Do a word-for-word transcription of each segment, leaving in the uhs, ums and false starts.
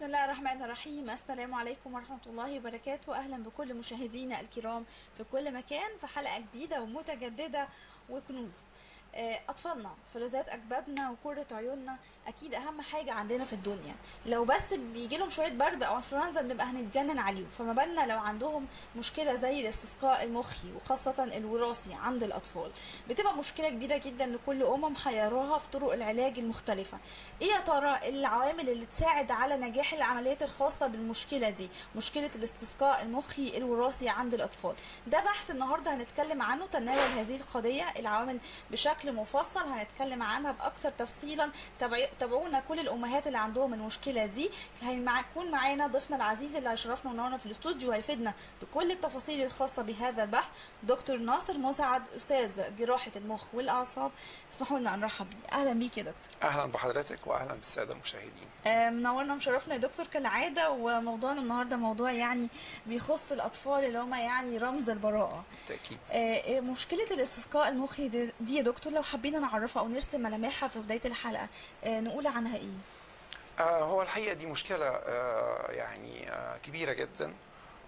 بسم الله الرحمن الرحيم. السلام عليكم ورحمة الله وبركاته. أهلا بكل مشاهدينا الكرام في كل مكان في حلقة جديدة ومتجددة وكنوز أطفالنا، فلذات أجبادنا وكرة عيوننا. أكيد أهم حاجة عندنا في الدنيا لو بس بيجي لهم شوية برد أو إنفلونزا بنبقى هنتجنن عليهم، فما بالنا لو عندهم مشكلة زي الاستسقاء المخي وخاصة الوراثي عند الأطفال، بتبقى مشكلة كبيرة جدا لكل أمم حيراها في طرق العلاج المختلفة. إيه يا ترى العوامل اللي تساعد على نجاح العمليات الخاصة بالمشكلة دي، مشكلة الاستسقاء المخي الوراثي عند الأطفال؟ ده بحث النهاردة هنتكلم عنه، تناول هذه القضية العوامل بشكل مفصل هنتكلم عنها باكثر تفصيلا. تابعونا كل الامهات اللي عندهم المشكله دي، هيكون معانا ضيفنا العزيز اللي هيشرفنا ونورنا في الاستوديو وهيفيدنا بكل التفاصيل الخاصه بهذا البحث، دكتور ناصر مسعد استاذ جراحه المخ والاعصاب. اسمحوا لنا ان نرحب بيه. اهلا بيك يا دكتور. اهلا بحضرتك واهلا بالساده المشاهدين. آه منورنا ومشرفنا يا دكتور كالعاده. وموضوعنا النهارده موضوع يعني بيخص الاطفال اللي هم يعني رمز البراءه بالتاكيد. آه مشكله الاستسقاء المخي دي يا دكتور لو حابين نعرفها او نرسم ملامحها في بدايه الحلقه آه نقول عنها ايه؟ آه هو الحقيقه دي مشكله آه يعني آه كبيره جدا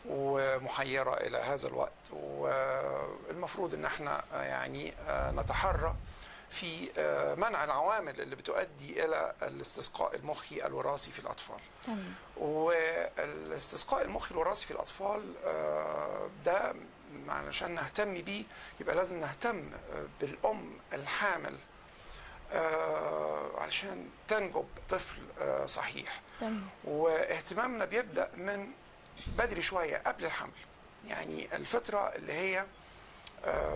ومحيره الى هذا الوقت، والمفروض ان احنا آه يعني آه نتحرى في آه منع العوامل اللي بتؤدي الى الاستسقاء المخي الوراثي في الاطفال. تمام. والاستسقاء المخي الوراثي في الاطفال آه ده علشان نهتم بيه يبقى لازم نهتم بالأم الحامل علشان تنجب طفل صحيح. تمام. واهتمامنا بيبدأ من بدري شوية قبل الحمل، يعني الفترة اللي هي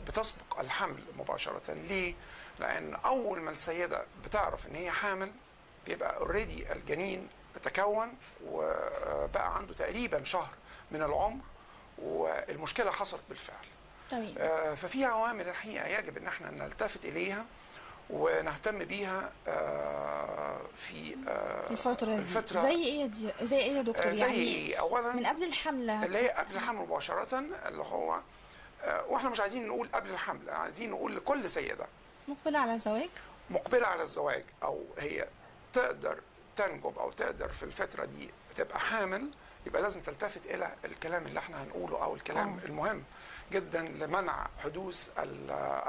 بتسبق الحمل مباشرة. ليه؟ لأن أول ما السيدة بتعرف إن هي حامل بيبقى اوريدي الجنين تكون وبقى عنده تقريبا شهر من العمر والمشكله حصلت بالفعل. تمام. آه ففي عوامل الحقيقه يجب ان احنا نلتفت اليها ونهتم بيها آه في آه الفتره دي. الفترة زي ايه دي؟ زي ايه يا دكتور؟ آه زي يعني إيه؟ اولا من قبل الحمله، اللي هي قبل الحمل مباشره، اللي هو آه واحنا مش عايزين نقول قبل الحمل، عايزين نقول لكل سيده مقبله على الزواج، مقبله على الزواج او هي تقدر تنجب او تقدر في الفتره دي تبقى حامل، يبقى لازم تلتفت الى الكلام اللي احنا هنقوله او الكلام أوه. المهم جدا لمنع حدوث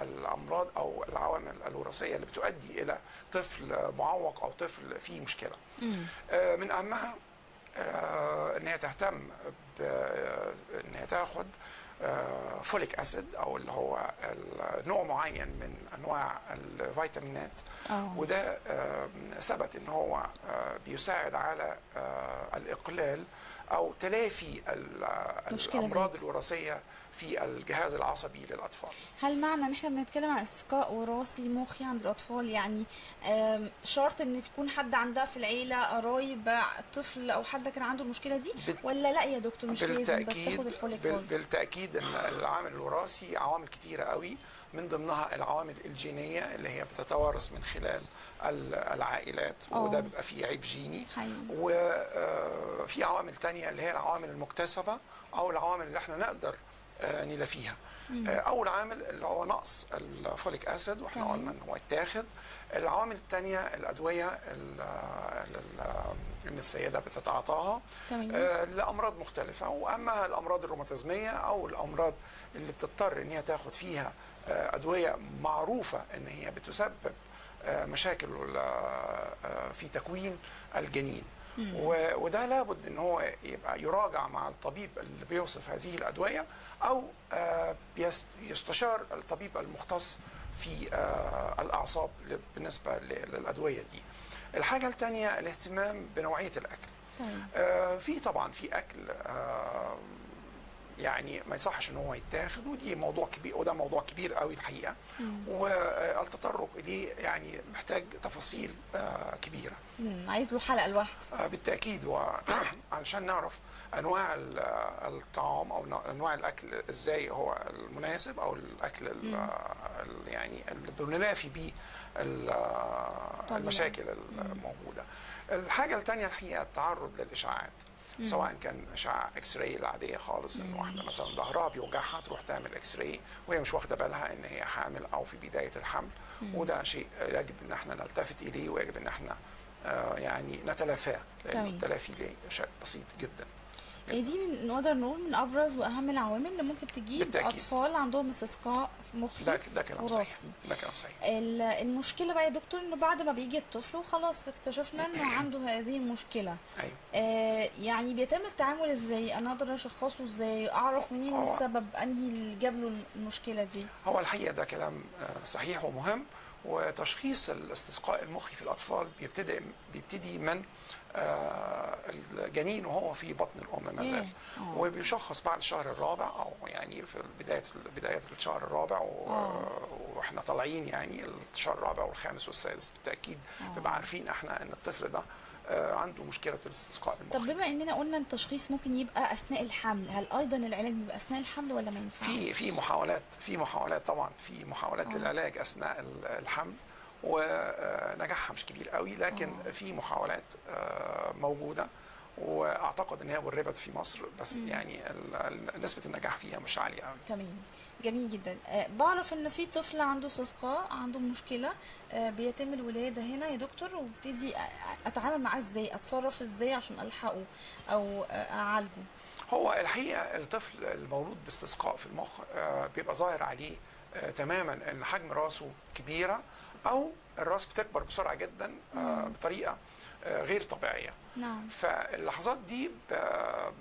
الامراض او العوامل الوراثيه اللي بتؤدي الى طفل معوق او طفل فيه مشكله. آه من اهمها آه ان هي تهتم ان هي تاخد آه فوليك أسيد او اللي هو نوع معين من انواع الفيتامينات. أوه. وده آه ثبت ان هو آه بيساعد على آه الاقلال أو تلافي الأمراض الوراثية في الجهاز العصبي للأطفال. هل معنى إن إحنا بنتكلم عن استسقاء وراثي مخي عند الأطفال يعني شرط إن تكون حد عندها في العيلة قرايب طفل أو حد كان عنده المشكلة دي ولا لأ يا دكتور؟ مش لازم بس تاخد الفوليك. بالتأكيد إن العامل الوراثي عوامل كتيرة قوي، من ضمنها العوامل الجينية اللي هي بتتوارث من خلال العائلات. أوه. وده بيبقى فيه عيب جيني. وفي عوامل تانية اللي هي العوامل المكتسبة أو العوامل اللي احنا نقدر نلافيها. أول عامل اللي هو نقص الفوليك أسيد واحنا طبعا. قلنا إن هو يتاخد. العوامل الثانية الأدوية اللي السيدة بتتعاطاها لأمراض مختلفة، وأما الأمراض الروماتيزمية أو الأمراض اللي بتضطر إن هي تاخد فيها أدوية معروفة إن هي بتسبب مشاكل في تكوين الجنين. وده لابد ان هو يبقى يراجع مع الطبيب اللي بيوصف هذه الادويه او يستشار الطبيب المختص في الاعصاب بالنسبه للادويه دي. الحاجه الثانيه الاهتمام بنوعيه الاكل. طيب. في طبعا في اكل يعني ما يصحش ان هو يتاخد، ودي موضوع كبير وده موضوع كبير قوي الحقيقه. مم. والتطرق ليه يعني محتاج تفاصيل كبيره. مم. عايز له حلقه لوحده. بالتاكيد، وعلشان نعرف انواع الطعام او انواع الاكل ازاي هو المناسب او الاكل يعني اللي بنلافي بيه المشاكل الموجوده. الحاجه الثانيه الحقيقه التعرض للاشعاعات، سواء كان اشعه اكس راي العاديه خالص، ان واحده مثلا ظهرها بيوجعها تروح تعمل اكس راي وهي مش واخده بالها ان هي حامل او في بدايه الحمل، وده شيء يجب ان احنا نلتفت اليه ويجب ان احنا يعني نتلافاه، لأن التلافي له شيء بسيط جدا. يعني دي من نقدر نقول من ابرز واهم العوامل اللي ممكن تجيب بالتأكيد. اطفال عندهم استسقاء مخي. ده ده كلام صحيح. ده كلام صحيح. المشكله بقى يا دكتور ان بعد ما بيجي الطفل وخلاص اكتشفنا انه عنده هذه المشكله. ايوه. آه يعني بيتم التعامل ازاي؟ انا اقدر اشخصه ازاي؟ اعرف منين هو السبب؟ انهي اللي جاب له المشكله دي؟ هو الحقيقه ده كلام صحيح ومهم، وتشخيص الاستسقاء المخي في الاطفال بيبتدي بيبتدي من الجنين وهو في بطن الام ما زال، وبيشخص بعد الشهر الرابع او يعني في بدايه بدايه الشهر الرابع واحنا طالعين يعني الشهر الرابع والخامس والسادس بالتاكيد بنبقى عارفين احنا ان الطفل ده عنده مشكله الاستسقاء المخي. طب بما اننا قلنا التشخيص ممكن يبقى اثناء الحمل، هل ايضا العلاج بيبقى اثناء الحمل ولا ما ينفعش؟ في في محاولات في محاولات طبعا في محاولات أوه. للعلاج اثناء الحمل ونجاحها مش كبير قوي، لكن أوه. في محاولات موجوده واعتقد ان هي جربت في مصر بس مم. يعني نسبه النجاح فيها مش عاليه قوي. تمام، جميل جدا. بعرف ان في طفل عنده استسقاء، عنده مشكله، بيتم الولاده هنا يا دكتور، وابتدي اتعامل معاه ازاي؟ اتصرف ازاي عشان الحقه او اعالجه؟ هو الحقيقه الطفل المولود باستسقاء في المخ بيبقى ظاهر عليه تماما ان حجم راسه كبيره او الراس بتكبر بسرعه جدا بطريقه غير طبيعيه. نعم. فاللحظات دي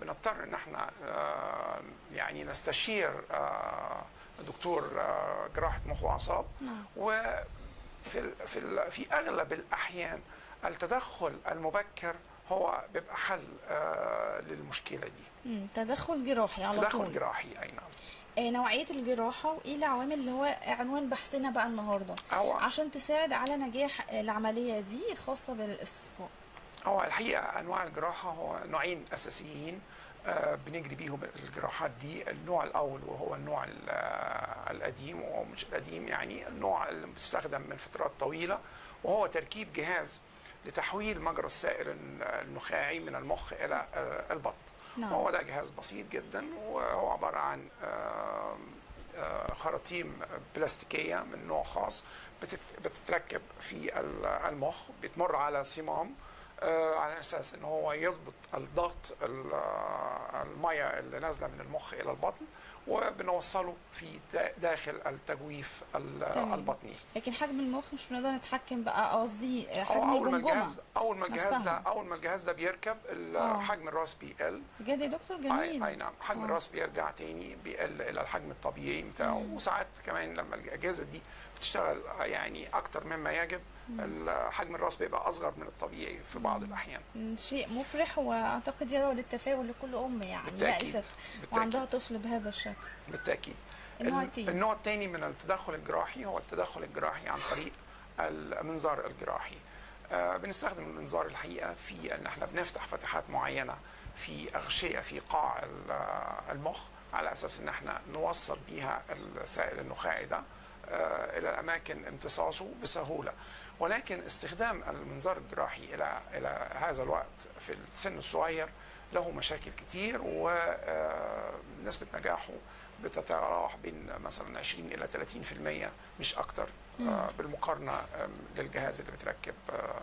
بنضطر ان احنا يعني نستشير دكتور جراحه مخ واعصاب. نعم. وفي في في اغلب الاحيان التدخل المبكر هو بيبقى حل للمشكله دي. امم تدخل جراحي على طول. تدخل جراحي، اي نعم. نوعية الجراحة وإيه العوامل اللي هو عنوان بحثنا بقى النهاردة أوه. عشان تساعد على نجاح العملية دي الخاصة بالاستسقاء؟ هو الحقيقة أنواع الجراحة هو نوعين أساسيين بنجري بيهم الجراحات دي. النوع الأول وهو النوع القديم، وهو مش القديم يعني النوع اللي بيستخدم من فترات طويلة، وهو تركيب جهاز لتحويل مجرى السائل النخاعي من المخ إلى البطن. نعم. هو ده جهاز بسيط جدا، وهو عباره عن خراطيم بلاستيكيه من نوع خاص بتتركب في المخ، بتمر على صمام على اساس ان هو يضبط الضغط الميه اللي نازله من المخ الى البطن، وبنوصله في داخل التجويف البطني. لكن حجم المخ مش بنقدر نتحكم بقى، قصدي حجم الجمجمه. اول ما الجهاز ده اول ما الجهاز ده بيركب حجم الراس بيقل. بجد يا دكتور؟ جميل. اي نعم، حجم الراس بيرجع تاني بيقل الى الحجم الطبيعي بتاعه، وساعات كمان لما الاجهزه دي بتشتغل يعني اكتر مما يجب حجم الراس بيبقى اصغر من الطبيعي في بعض الاحيان. شيء مفرح، واعتقد يدعو للتفاؤل لكل ام يعني بالتأكيد. وعندها طفل بهذا الشكل. بالتأكيد. النوع الثاني من التدخل الجراحي هو التدخل الجراحي عن طريق المنظار الجراحي. بنستخدم المنظار الحقيقه في ان احنا بنفتح فتحات معينه في اغشيه في قاع المخ على اساس ان احنا نوصل بيها السائل النخاعي ده الى اماكن امتصاصه بسهوله، ولكن استخدام المنظار الجراحي الى الى هذا الوقت في السن الصغير له مشاكل كتير، ونسبه نجاحه بتتراوح بين مثلا عشرين الى ثلاثين بالمية مش اكتر بالمقارنه للجهاز اللي بتركب.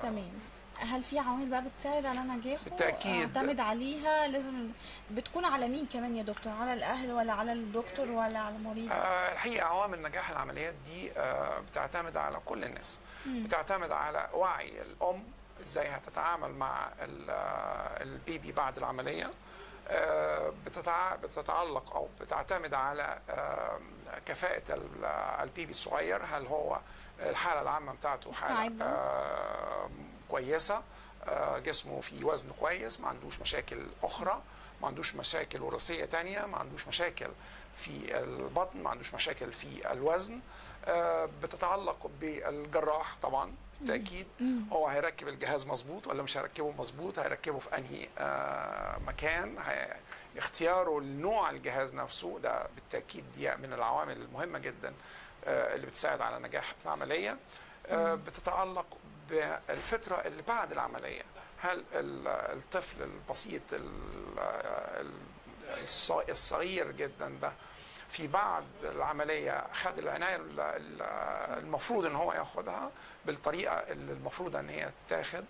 تمام. هل في عوامل بقى بتساعد على نجاحه؟ بالتأكيد. اعتمد عليها. لازم بتكون على مين كمان يا دكتور؟ على الأهل ولا على الدكتور ولا على المريض؟ آه الحقيقة عوامل نجاح العمليات دي آه بتعتمد على كل الناس. مم. بتعتمد على وعي الأم ازاي هتتعامل مع البيبي بعد العملية، آه بتتع... بتتعلق أو بتعتمد على آه كفاءة البيبي الصغير، هل هو الحالة العامة بتاعته حالة آه كويسة، جسمه في وزن كويس، ما عندوش مشاكل أخرى، ما عندوش مشاكل وراثية تانية، ما عندوش مشاكل في البطن، ما عندوش مشاكل في الوزن. بتتعلق بالجراح طبعا بالتأكيد، هو هيركب الجهاز مظبوط ولا مش هيركبه مظبوط، هيركبه في أنهي مكان، اختياره لنوع الجهاز نفسه ده بالتأكيد دي من العوامل المهمة جدا اللي بتساعد على نجاح العملية. بتتعلق بالفترة اللي بعد العملية، هل الطفل البسيط الصغير جدا ده في بعد العملية خد العناية المفروض ان هو ياخدها بالطريقة اللي المفروض ان هي تاخد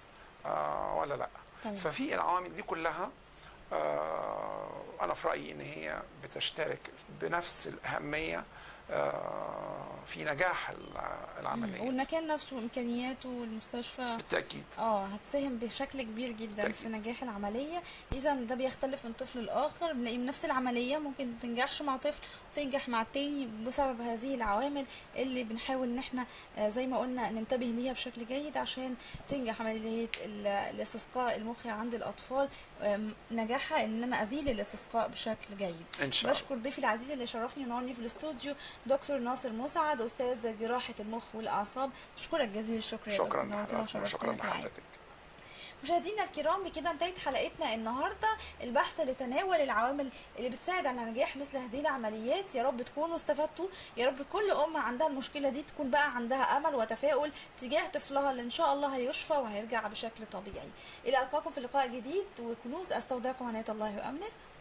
ولا لا. طيب. ففي العوامل دي كلها أنا في رأيي إن هي بتشترك بنفس الأهمية في نجاح العملية. والمكان نفسه وإمكانياته والمستشفى بالتأكيد اه هتساهم بشكل كبير جدا بالتأكيد. في نجاح العملية. إذا ده بيختلف من طفل لآخر، بنلاقي نفس العملية ممكن ما تنجحش مع طفل وتنجح مع التاني بسبب هذه العوامل اللي بنحاول إن احنا زي ما قلنا ننتبه ليها بشكل جيد عشان تنجح عملية الاستسقاء المخي عند الأطفال، نجاحها إن أنا أزيل الاستسقاء بشكل جيد. إن شاء الله. بشكر ضيفي العزيز اللي شرفني ونورني في الاستوديو دكتور ناصر مسعد، استاذ جراحه المخ والاعصاب. اشكرك جزيل الشكر يا دكتور ناصر. شكرا لحضرتك. مشاهدينا الكرام، بكده انتهت حلقتنا النهارده، البحث لتناول العوامل اللي بتساعد على نجاح مثل هذه العمليات. يا رب تكونوا استفدتوا، يا رب كل ام عندها المشكله دي تكون بقى عندها امل وتفاؤل تجاه طفلها اللي ان شاء الله هيشفى وهيرجع بشكل طبيعي. الى القاكم في لقاء جديد وكنوز، استودعكم عنايه الله وامنه.